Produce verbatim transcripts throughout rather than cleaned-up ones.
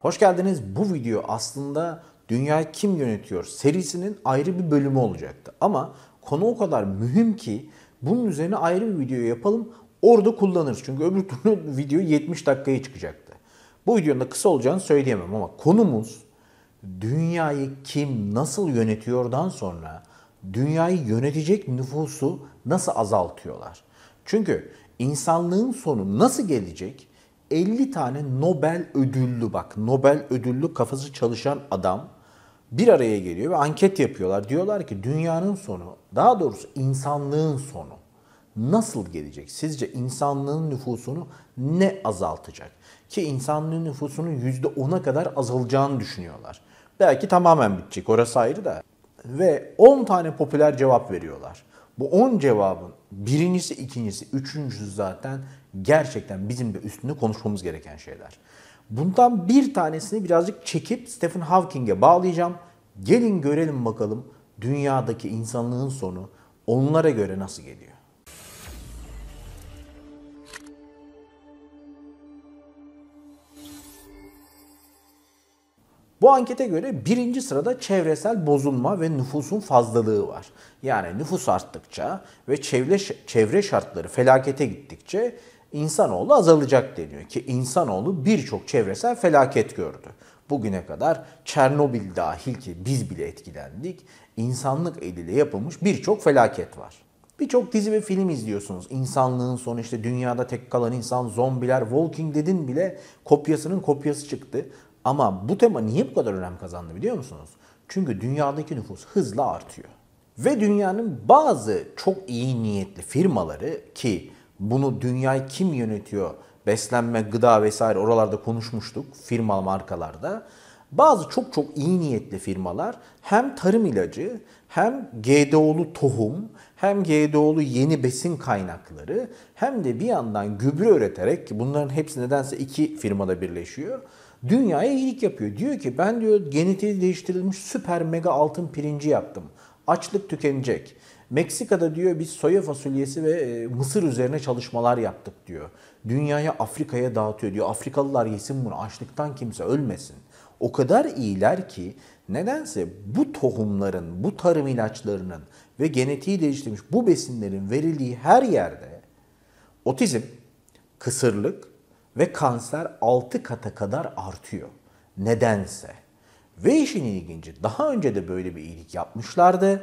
Hoş geldiniz. Bu video aslında Dünyayı Kim Yönetiyor serisinin ayrı bir bölümü olacaktı. Ama konu o kadar mühim ki bunun üzerine ayrı bir video yapalım, orada kullanırız. Çünkü öbür türlü video yetmiş dakikaya çıkacaktı. Bu videonun da kısa olacağını söyleyemem ama konumuz dünyayı kim nasıl yönetiyordan sonra dünyayı yönetecek nüfusu nasıl azaltıyorlar? Çünkü insanlığın sonu nasıl gelecek? elli tane Nobel ödüllü bak Nobel ödüllü kafası çalışan adam bir araya geliyor ve anket yapıyorlar. Diyorlar ki dünyanın sonu, daha doğrusu insanlığın sonu nasıl gelecek? Sizce insanlığın nüfusunu ne azaltacak? Ki insanlığın nüfusunun yüzde ona kadar azalacağını düşünüyorlar. Belki tamamen bitecek, orası ayrı da. Ve on tane popüler cevap veriyorlar. Bu on cevabın birincisi, ikincisi, üçüncüsü zaten gerçekten bizim de üstünde konuşmamız gereken şeyler. Bundan bir tanesini birazcık çekip Stephen Hawking'e bağlayacağım. Gelin görelim bakalım dünyadaki insanlığın sonu onlara göre nasıl geliyor. Bu ankete göre birinci sırada çevresel bozulma ve nüfusun fazlalığı var. Yani nüfus arttıkça ve çevre, çevre şartları felakete gittikçe insanoğlu azalacak deniyor. Ki insanoğlu birçok çevresel felaket gördü. Bugüne kadar Çernobil dahil ki biz bile etkilendik. İnsanlık eliyle yapılmış birçok felaket var. Birçok dizi ve film izliyorsunuz. İnsanlığın sonu, işte dünyada tek kalan insan, zombiler, Walking Dead'in bile kopyasının kopyası çıktı. Ama bu tema niye bu kadar önem kazandı biliyor musunuz? Çünkü dünyadaki nüfus hızla artıyor. Ve dünyanın bazı çok iyi niyetli firmaları, ki bunu dünyayı kim yönetiyor, beslenme, gıda vesaire oralarda konuşmuştuk, firma markalarda. Bazı çok çok iyi niyetli firmalar hem tarım ilacı, hem G D O'lu tohum, hem G D O'lu yeni besin kaynakları, hem de bir yandan gübre üreterek, ki bunların hepsi nedense iki firmada birleşiyor, dünyaya iyilik yapıyor. Diyor ki ben diyor genetiği değiştirilmiş süper mega altın pirinci yaptım. Açlık tükenecek. Meksika'da diyor biz soya fasulyesi ve mısır üzerine çalışmalar yaptık diyor. Dünyaya, Afrika'ya dağıtıyor diyor. Afrikalılar yesin bunu. Açlıktan kimse ölmesin. O kadar iyiler ki nedense bu tohumların, bu tarım ilaçlarının ve genetiği değiştirilmiş bu besinlerin verildiği her yerde otizm, kısırlık ve kanser altı kata kadar artıyor. Nedense. Ve işin ilginci, daha önce de böyle bir iyilik yapmışlardı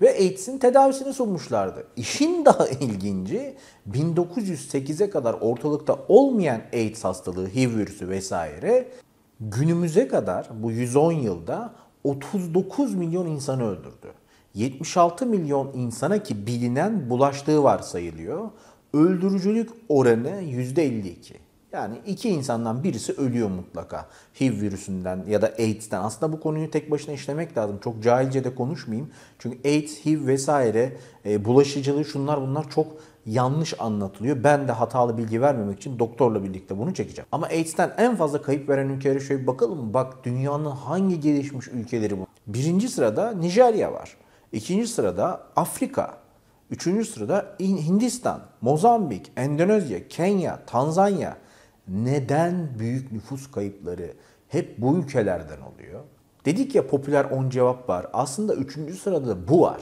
ve AIDS'in tedavisini sunmuşlardı. İşin daha ilginci, bin dokuz yüz sekize kadar ortalıkta olmayan AIDS hastalığı, H I V virüsü vesaire günümüze kadar bu yüz on yılda otuz dokuz milyon insanı öldürdü. yetmiş altı milyon insana, ki bilinen bulaştığı varsayılıyor, öldürücülük oranı yüzde elli iki. Yani iki insandan birisi ölüyor mutlaka H I V virüsünden ya da AIDS'ten. Aslında bu konuyu tek başına işlemek lazım. Çok cahilce de konuşmayayım. Çünkü AIDS, H I V vesaire e, bulaşıcılığı, şunlar bunlar çok yanlış anlatılıyor. Ben de hatalı bilgi vermemek için doktorla birlikte bunu çekeceğim. Ama AIDS'ten en fazla kayıp veren ülkelere şöyle bakalım. Bak dünyanın hangi gelişmiş ülkeleri bu? Birinci sırada Nijerya var. İkinci sırada Afrika. Üçüncü sırada Hindistan, Mozambik, Endonezya, Kenya, Tanzanya. Neden büyük nüfus kayıpları hep bu ülkelerden oluyor? Dedik ya popüler on cevap var. Aslında üçüncü sırada da bu var.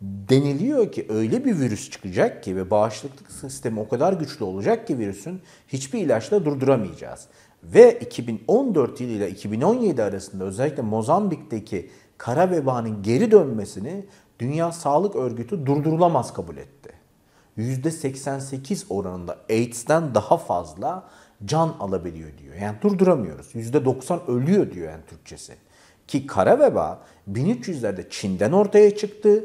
Deniliyor ki öyle bir virüs çıkacak ki ve bağışıklık sistemi o kadar güçlü olacak ki virüsün hiçbir ilaçla durduramayacağız. Ve iki bin on dört yılı ile iki bin on yedi arasında özellikle Mozambik'teki kara vebanın geri dönmesini Dünya Sağlık Örgütü durdurulamaz kabul etti. yüzde seksen sekiz oranında AIDS'ten daha fazla can alabiliyor diyor. Yani durduramıyoruz. yüzde doksan ölüyor diyor yani Türkçesi. Ki kara veba bin üç yüzlerde Çin'den ortaya çıktı.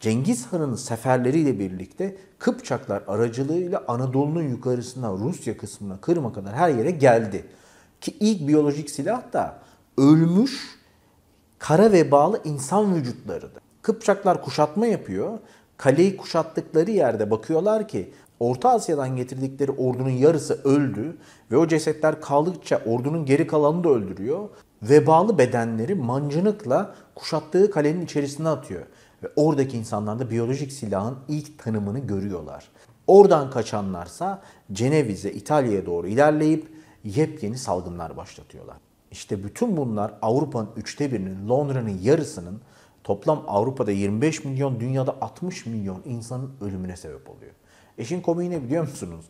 Cengiz Han'ın seferleriyle birlikte Kıpçaklar aracılığıyla Anadolu'nun yukarısına, Rusya kısmına, Kırım'a kadar her yere geldi. Ki ilk biyolojik silah da ölmüş kara vebalı insan vücutlarıdır. Kıpçaklar kuşatma yapıyor. Kaleyi kuşattıkları yerde bakıyorlar ki Orta Asya'dan getirdikleri ordunun yarısı öldü ve o cesetler kaldıkça ordunun geri kalanını da öldürüyor. Vebalı bedenleri mancınıkla kuşattığı kalenin içerisine atıyor. Ve oradaki insanlar da biyolojik silahın ilk tanımını görüyorlar. Oradan kaçanlarsa Ceneviz'e, İtalya'ya doğru ilerleyip yepyeni salgınlar başlatıyorlar. İşte bütün bunlar Avrupa'nın üçte birinin, Londra'nın yarısının, toplam Avrupa'da yirmi beş milyon, dünyada altmış milyon insanın ölümüne sebep oluyor. İşin komiği ne biliyor musunuz?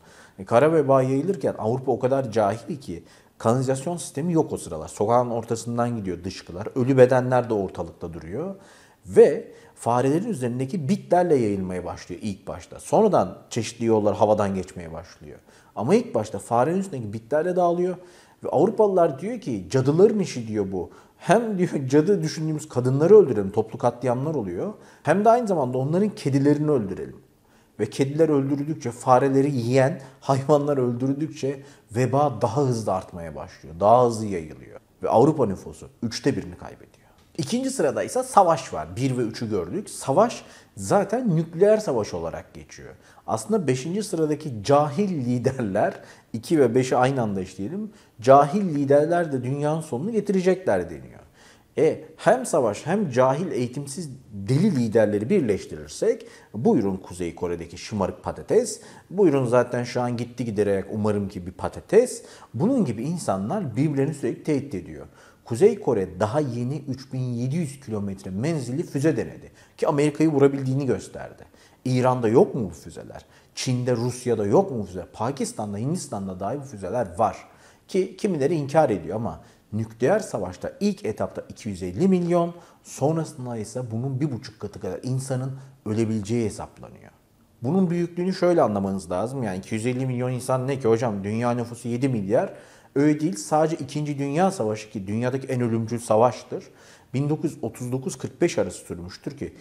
Kara veba yayılırken Avrupa o kadar cahil ki kanalizasyon sistemi yok o sıralar. Sokağın ortasından gidiyor dışkılar. Ölü bedenler de ortalıkta duruyor. Ve farelerin üzerindeki bitlerle yayılmaya başlıyor ilk başta. Sonradan çeşitli yollar havadan geçmeye başlıyor. Ama ilk başta farenin üstündeki bitlerle dağılıyor. Ve Avrupalılar diyor ki cadıların işi diyor bu. Hem diyor cadı düşündüğümüz kadınları öldürelim, toplu katliamlar oluyor. Hem de aynı zamanda onların kedilerini öldürelim. Ve kediler öldürüldükçe, fareleri yiyen hayvanlar öldürüldükçe veba daha hızlı artmaya başlıyor. Daha hızlı yayılıyor. Ve Avrupa nüfusu üçte birini kaybediyor. İkinci sırada ise savaş var. Bir ve üçü gördük. Savaş zaten nükleer savaş olarak geçiyor. Aslında beşinci sıradaki cahil liderler, iki ve beşi aynı anda işleyelim. Cahil liderler de dünyanın sonunu getirecekler deniyor. E, hem savaş hem cahil, eğitimsiz, deli liderleri birleştirirsek buyurun Kuzey Kore'deki şımarık patates, buyurun zaten şu an gitti giderek umarım ki bir patates. Bunun gibi insanlar birbirlerini sürekli tehdit ediyor. Kuzey Kore daha yeni üç bin yedi yüz kilometre menzilli füze denedi ki Amerika'yı vurabildiğini gösterdi. İran'da yok mu bu füzeler? Çin'de, Rusya'da yok mu bu füzeler? Pakistan'da, Hindistan'da dahi bu füzeler var ki kimileri inkar ediyor ama nükleer savaşta ilk etapta iki yüz elli milyon, sonrasında ise bunun bir buçuk katı kadar insanın ölebileceği hesaplanıyor. Bunun büyüklüğünü şöyle anlamanız lazım. Yani iki yüz elli milyon insan ne ki hocam, dünya nüfusu yedi milyar. Öyle değil, sadece ikinci Dünya Savaşı ki dünyadaki en ölümcül savaştır. bin dokuz yüz otuz dokuz kırk beş arası sürmüştür ki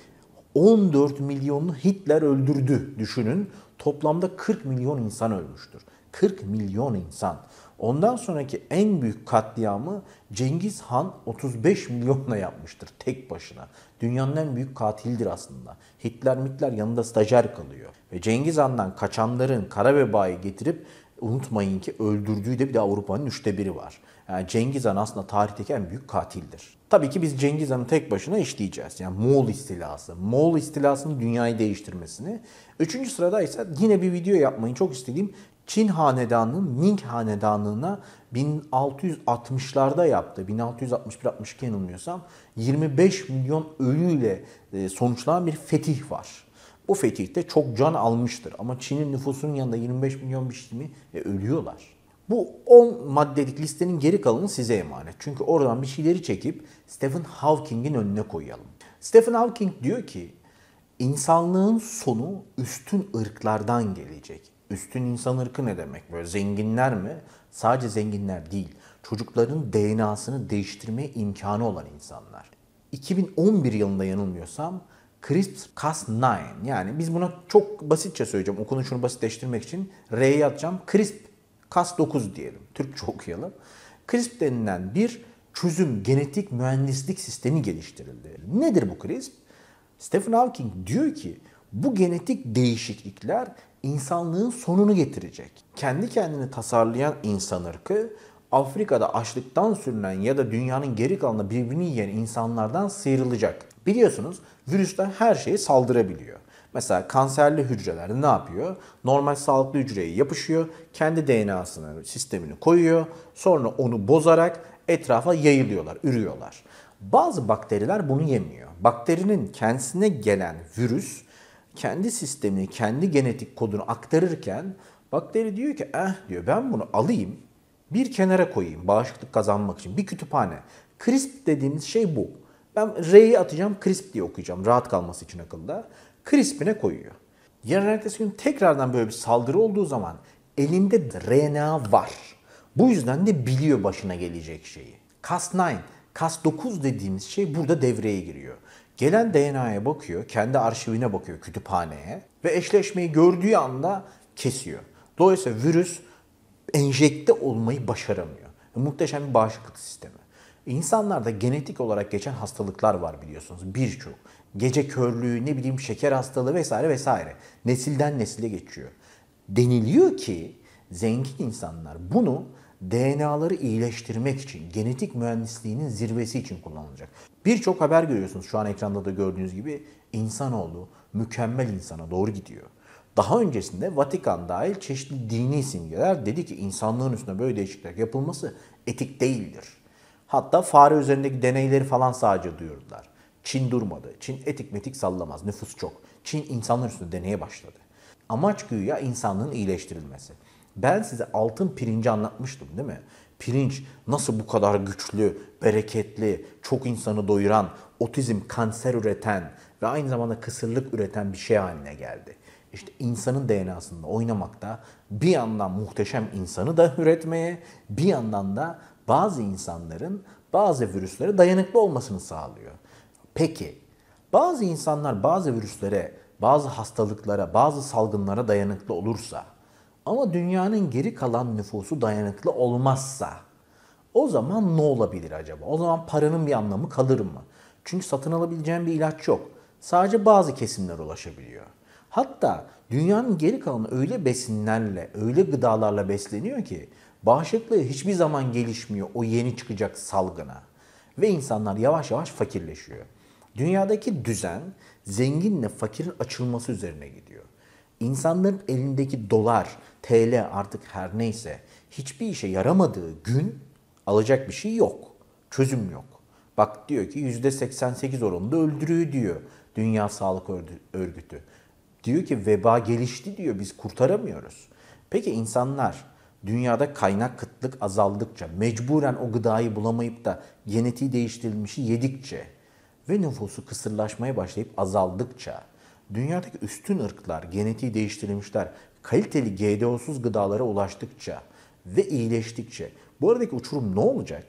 on dört milyonunu Hitler öldürdü düşünün. Toplamda kırk milyon insan ölmüştür. kırk milyon insan. Ondan sonraki en büyük katliamı Cengiz Han otuz beş milyonla yapmıştır tek başına. Dünyanın en büyük katildir aslında. Hitler mitler yanında stajyer kalıyor. Ve Cengiz Han'dan kaçanların kara vebayı getirip unutmayın ki öldürdüğü de bir de Avrupa'nın üçte biri var. Yani Cengiz Han aslında tarihteki en büyük katildir. Tabii ki biz Cengiz Han'ı tek başına işleyeceğiz. Yani Moğol istilası. Moğol istilasının dünyayı değiştirmesini. Üçüncü sırada ise yine bir video yapmayı çok istediğim Çin Hanedanlığı'nın Ming Hanedanlığı'na bin altı yüz altmışlarda yaptı. bin altı yüz altmış bir altmış iki yanılmıyorsam yirmi beş milyon ölüyle sonuçlanan bir fetih var. Bu fetihte çok can almıştır ama Çin'in nüfusunun yanında yirmi beş milyon bir şey mi e, ölüyorlar. Bu on maddelik listenin geri kalanı size emanet. Çünkü oradan bir şeyleri çekip Stephen Hawking'in önüne koyalım. Stephen Hawking diyor ki insanlığın sonu üstün ırklardan gelecek. Üstün insan ırkı ne demek? Böyle zenginler mi? Sadece zenginler değil. Çocukların D N A'sını değiştirmeye imkanı olan insanlar. iki bin on bir yılında yanılmıyorsam CRISPR Cas nine, yani biz buna çok basitçe söyleyeceğim. Okunuşunu basitleştirmek için R'ye atacağım. CRISPR Cas dokuz diyelim. Türkçe okuyalım. CRISPR denilen bir çözüm genetik mühendislik sistemi geliştirildi. Nedir bu CRISPR? Stephen Hawking diyor ki bu genetik değişiklikler insanlığın sonunu getirecek. Kendi kendini tasarlayan insan ırkı Afrika'da açlıktan sürünen ya da dünyanın geri kalanında birbirini yiyen insanlardan sıyrılacak. Biliyorsunuz virüsler her şeye saldırabiliyor. Mesela kanserli hücreler ne yapıyor? Normal sağlıklı hücreye yapışıyor, kendi D N A'sını, sistemini koyuyor, sonra onu bozarak etrafa yayılıyorlar, ürüyorlar. Bazı bakteriler bunu yemiyor. Bakterinin kendisine gelen virüs kendi sistemini, kendi genetik kodunu aktarırken bakteri diyor ki eh diyor ben bunu alayım, bir kenara koyayım bağışıklık kazanmak için, bir kütüphane. CRISPR dediğimiz şey bu. Ben R'yi atacağım, CRISPR diye okuyacağım rahat kalması için akılda. CRISPR'ine koyuyor. Yarın ertesi gün tekrardan böyle bir saldırı olduğu zaman elinde R N A var. Bu yüzden de biliyor başına gelecek şeyi. Cas nine, Cas dokuz dediğimiz şey burada devreye giriyor. Gelen D N A'ya bakıyor, kendi arşivine bakıyor, kütüphaneye ve eşleşmeyi gördüğü anda kesiyor. Dolayısıyla virüs enjekte olmayı başaramıyor. Muhteşem bir bağışıklık sistemi. İnsanlarda genetik olarak geçen hastalıklar var biliyorsunuz birçok. Gece körlüğü, ne bileyim şeker hastalığı vesaire vesaire. Nesilden nesile geçiyor. Deniliyor ki zengin insanlar bunu D N A'ları iyileştirmek için, genetik mühendisliğinin zirvesi için kullanılacak. Birçok haber görüyorsunuz şu an ekranda da gördüğünüz gibi insanoğlu mükemmel insana doğru gidiyor. Daha öncesinde Vatikan dahil çeşitli dini simgeler dedi ki insanlığın üstüne böyle değişiklikler yapılması etik değildir. Hatta fare üzerindeki deneyleri falan sadece duyurdular. Çin durmadı. Çin etik metik sallamaz. Nüfus çok. Çin insanlar üstünde deneye başladı. Amaç güya insanlığın iyileştirilmesi. Ben size altın pirinci anlatmıştım değil mi? Pirinç nasıl bu kadar güçlü, bereketli, çok insanı doyuran, otizm, kanser üreten ve aynı zamanda kısırlık üreten bir şey haline geldi. İşte insanın D N A'sında oynamakta, bir yandan muhteşem insanı da üretmeye, bir yandan da bazı insanların bazı virüslere dayanıklı olmasını sağlıyor. Peki, bazı insanlar bazı virüslere, bazı hastalıklara, bazı salgınlara dayanıklı olursa ama dünyanın geri kalan nüfusu dayanıklı olmazsa o zaman ne olabilir acaba? O zaman paranın bir anlamı kalır mı? Çünkü satın alabileceğin bir ilaç yok. Sadece bazı kesimler ulaşabiliyor. Hatta dünyanın geri kalanı öyle besinlerle, öyle gıdalarla besleniyor ki bağışıklığı hiçbir zaman gelişmiyor o yeni çıkacak salgına. Ve insanlar yavaş yavaş fakirleşiyor. Dünyadaki düzen zenginle fakirin açılması üzerine gidiyor. İnsanların elindeki dolar, T L artık her neyse hiçbir işe yaramadığı gün alacak bir şey yok. Çözüm yok. Bak diyor ki yüzde seksen sekiz oranında öldürüyor diyor Dünya Sağlık Örgütü. Diyor ki veba gelişti diyor, biz kurtaramıyoruz. Peki insanlar dünyada kaynak kıtlık azaldıkça, mecburen o gıdayı bulamayıp da genetiği değiştirilmişi yedikçe ve nüfusu kısırlaşmaya başlayıp azaldıkça dünyadaki üstün ırklar, genetiği değiştirilmişler, kaliteli G D O'suz gıdalara ulaştıkça ve iyileştikçe bu aradaki uçurum ne olacak?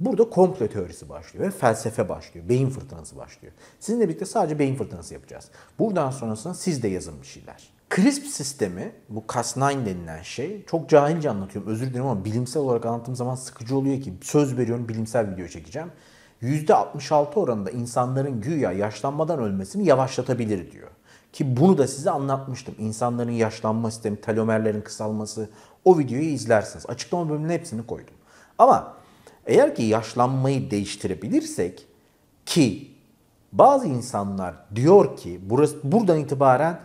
Burada komplo teorisi başlıyor ve felsefe başlıyor, beyin fırtınası başlıyor. Sizinle birlikte sadece beyin fırtınası yapacağız. Buradan sonrasında siz de yazın bir şeyler. CRISPR sistemi, bu Cas nine denilen şey, çok cahilce anlatıyorum özür dilerim ama bilimsel olarak anlattığım zaman sıkıcı oluyor ki söz veriyorum bilimsel video çekeceğim. yüzde altmış altı oranında insanların güya yaşlanmadan ölmesini yavaşlatabilir diyor. Ki bunu da size anlatmıştım. İnsanların yaşlanma sistemi, telomerlerin kısalması, o videoyu izlersiniz. Açıklama bölümüne hepsini koydum. Ama eğer ki yaşlanmayı değiştirebilirsek ki bazı insanlar diyor ki burası, buradan itibaren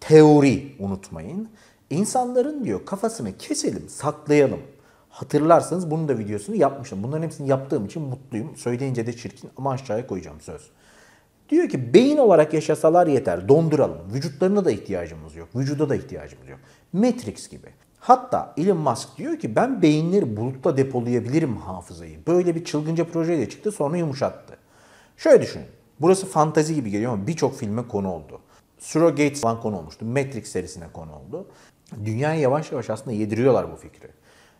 teori unutmayın. İnsanların diyor kafasını keselim, saklayalım. Hatırlarsanız bunun da videosunu yapmıştım. Bunların hepsini yaptığım için mutluyum. Söyleyince de çirkin ama aşağıya koyacağım söz. Diyor ki beyin olarak yaşasalar yeter, donduralım. Vücutlarına da ihtiyacımız yok, vücuda da ihtiyacımız yok. Matrix gibi. Hatta Elon Musk diyor ki ben beyinleri bulutta depolayabilirim hafızayı. Böyle bir çılgınca projeyle çıktı sonra yumuşattı. Şöyle düşünün. Burası fantazi gibi geliyor ama birçok filme konu oldu. Surogates falan konu olmuştu. Matrix serisine konu oldu. Dünyaya yavaş yavaş aslında yediriyorlar bu fikri.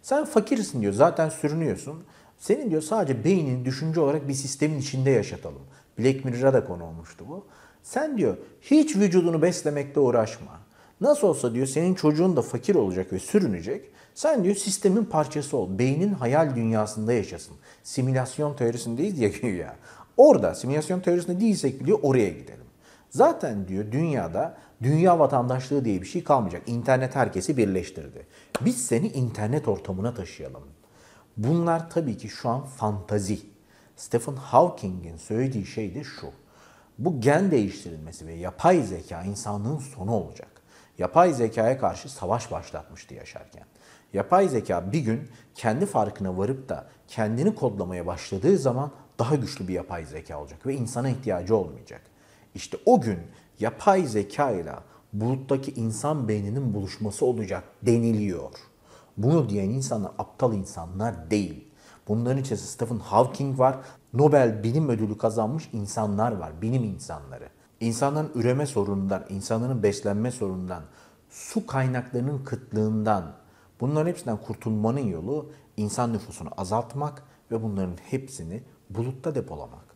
Sen fakirsin diyor, zaten sürünüyorsun. Senin diyor sadece beynini düşünce olarak bir sistemin içinde yaşatalım. Black Mirror'a da konu olmuştu bu. Sen diyor hiç vücudunu beslemekle uğraşma. Nasıl olsa diyor senin çocuğun da fakir olacak ve sürünecek. Sen diyor sistemin parçası ol. Beynin hayal dünyasında yaşasın. Simülasyon teorisindeyiz ya güya. Orada simülasyon teorisinde değilsek bile oraya gidelim. Zaten diyor dünyada dünya vatandaşlığı diye bir şey kalmayacak. İnternet herkesi birleştirdi. Biz seni internet ortamına taşıyalım. Bunlar tabii ki şu an fantazi. Stephen Hawking'in söylediği şey de şu. Bu gen değiştirilmesi ve yapay zeka insanlığın sonu olacak. Yapay zekaya karşı savaş başlatmıştı yaşarken. Yapay zeka bir gün kendi farkına varıp da kendini kodlamaya başladığı zaman daha güçlü bir yapay zeka olacak ve insana ihtiyacı olmayacak. İşte o gün yapay zeka ile buluttaki insan beyninin buluşması olacak deniliyor. Bunu diyen insanlar aptal insanlar değil. Bunların içerisinde Stephen Hawking var, Nobel Bilim Ödülü kazanmış insanlar var, bilim insanları. İnsanların üreme sorunundan, insanların beslenme sorunundan, su kaynaklarının kıtlığından, bunların hepsinden kurtulmanın yolu insan nüfusunu azaltmak ve bunların hepsini bulutta depolamak.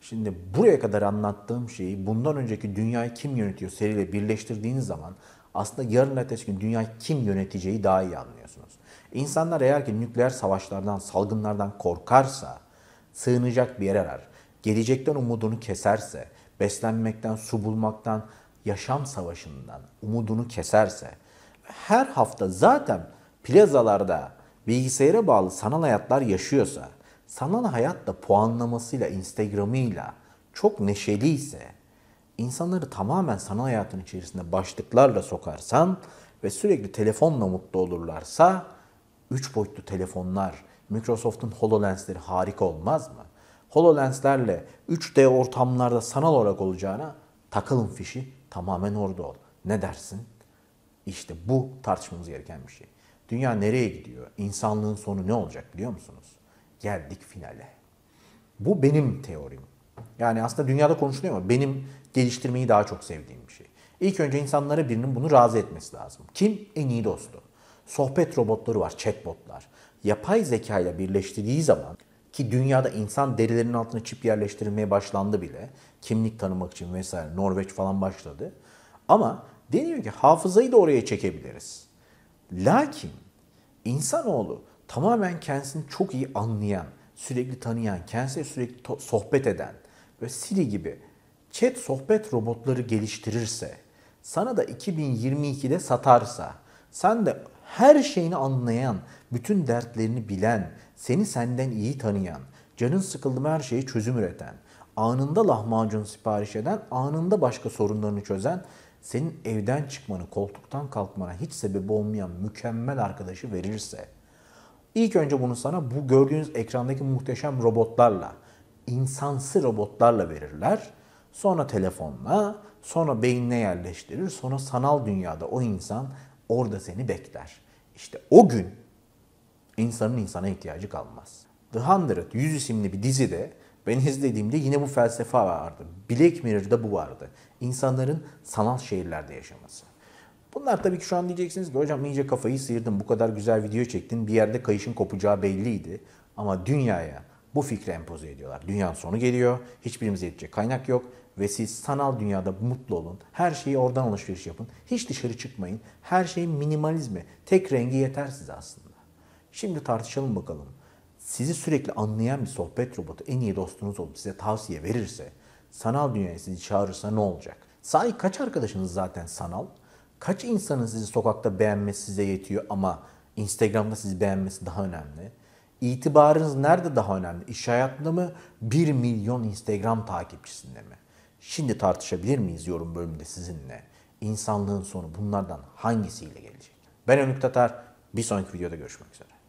Şimdi buraya kadar anlattığım şeyi bundan önceki Dünyayı Kim Yönetiyor seriyle birleştirdiğiniz zaman aslında yarın ertesi gün dünyayı kim yöneteceği daha iyi anlıyorsunuz. İnsanlar eğer ki nükleer savaşlardan, salgınlardan korkarsa sığınacak bir yer arar, gelecekten umudunu keserse, beslenmekten, su bulmaktan, yaşam savaşından umudunu keserse, her hafta zaten plazalarda bilgisayara bağlı sanal hayatlar yaşıyorsa, sanal hayat da puanlamasıyla, Instagram'ıyla çok neşeliyse, insanları tamamen sanal hayatın içerisinde başlıklarla sokarsan ve sürekli telefonla mutlu olurlarsa, üç boyutlu telefonlar, Microsoft'un HoloLens'leri harika olmaz mı? HoloLens'lerle üç D ortamlarda sanal olarak olacağına takılın fişi, tamamen orada ol. Ne dersin? İşte bu tartışmamız gereken bir şey. Dünya nereye gidiyor? İnsanlığın sonu ne olacak biliyor musunuz? Geldik finale. Bu benim teorim. Yani aslında dünyada konuşuluyor ama benim geliştirmeyi daha çok sevdiğim bir şey. İlk önce insanlara birinin bunu razı etmesi lazım. Kim? En iyi dostu. Sohbet robotları var, chatbotlar. Yapay zeka ile birleştirdiği zaman, ki dünyada insan derilerinin altına çip yerleştirilmeye başlandı bile. Kimlik tanımak için vesaire, Norveç falan başladı. Ama deniyor ki hafızayı da oraya çekebiliriz. Lakin insanoğlu tamamen kendisini çok iyi anlayan, sürekli tanıyan, kendisiyle sürekli sohbet eden ve Siri gibi chat sohbet robotları geliştirirse, sana da iki bin yirmi iki'de satarsa, sen de her şeyini anlayan, bütün dertlerini bilen, seni senden iyi tanıyan, canın sıkıldı mı her şeye çözüm üreten, anında lahmacun sipariş eden, anında başka sorunlarını çözen, senin evden çıkmanı, koltuktan kalkmana hiç sebebi olmayan mükemmel arkadaşı verirse, ilk önce bunu sana bu gördüğünüz ekrandaki muhteşem robotlarla, insansı robotlarla verirler, sonra telefonla, sonra beynine yerleştirir, sonra sanal dünyada o insan orada seni bekler. İşte o gün insanın insana ihtiyacı kalmaz. The yüz isimli bir dizide ben izlediğimde yine bu felsefe vardı. Black Mirror'da bu vardı. İnsanların sanal şehirlerde yaşaması. Bunlar tabii ki şu an diyeceksiniz ki hocam iyice kafayı sıyırdın, bu kadar güzel video çektin, bir yerde kayışın kopacağı belliydi. Ama dünyaya bu fikri empoze ediyorlar. Dünyanın sonu geliyor, hiçbirimize yetecek kaynak yok ve siz sanal dünyada mutlu olun, her şeyi oradan alışveriş yapın, hiç dışarı çıkmayın, her şeyin minimalizmi, tek rengi yeter size aslında. Şimdi tartışalım bakalım. Sizi sürekli anlayan bir sohbet robotu en iyi dostunuz olup size tavsiye verirse, sanal dünyaya sizi çağırırsa ne olacak? Sahi kaç arkadaşınız zaten sanal? Kaç insanın sizi sokakta beğenmesi size yetiyor ama Instagram'da sizi beğenmesi daha önemli? İtibarınız nerede daha önemli? İş hayatında mı? bir milyon Instagram takipçisinde mi? Şimdi tartışabilir miyiz yorum bölümünde sizinle? İnsanlığın sonu bunlardan hangisiyle gelecek? Ben Haluk Tatar. Bir sonraki videoda görüşmek üzere.